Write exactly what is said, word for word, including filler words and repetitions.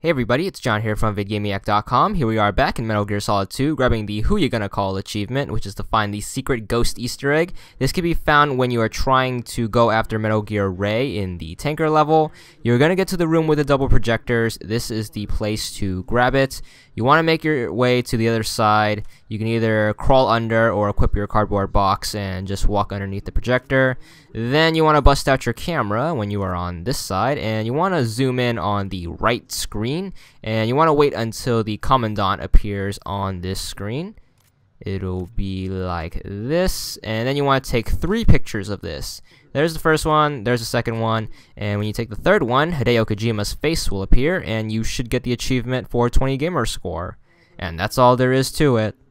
Hey everybody, it's John here from vidgamiac dot com. Here we are back in Metal Gear Solid two, grabbing the Who You Gonna Call achievement, which is to find the secret ghost Easter egg. This can be found when you are trying to go after Metal Gear Ray in the tanker level. You're gonna get to the room with the double projectors. This is the place to grab it. You wanna make your way to the other side. You can either crawl under or equip your cardboard box and just walk underneath the projector. Then you wanna bust out your camera when you are on this side, and you wanna zoom in on the right screen. And you want to wait until the commandant appears on this screen. It'll be like this, and then you want to take three pictures of this. There's the first one, there's the second one, and when you take the third one, Hideo Kojima's face will appear, and you should get the achievement for twenty gamer score. And that's all there is to it.